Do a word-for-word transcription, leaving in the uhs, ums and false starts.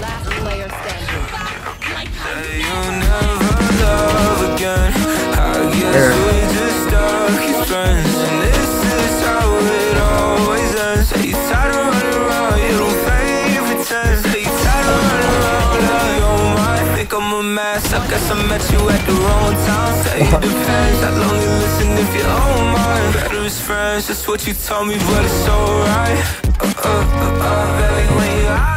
Last player standing. You'll never love again. I guess we just stuck as friends, and this is how it always ends. Are you tired of running around? You don't play pretend. Are you tired of running around? Now your mind think I'm a mess. I guess I met you at the wrong time. Say it depends. I'd only listen if you don't mind. Better as friends, that's what you told me, but it's alright. Uh, uh, uh, uh, baby, when you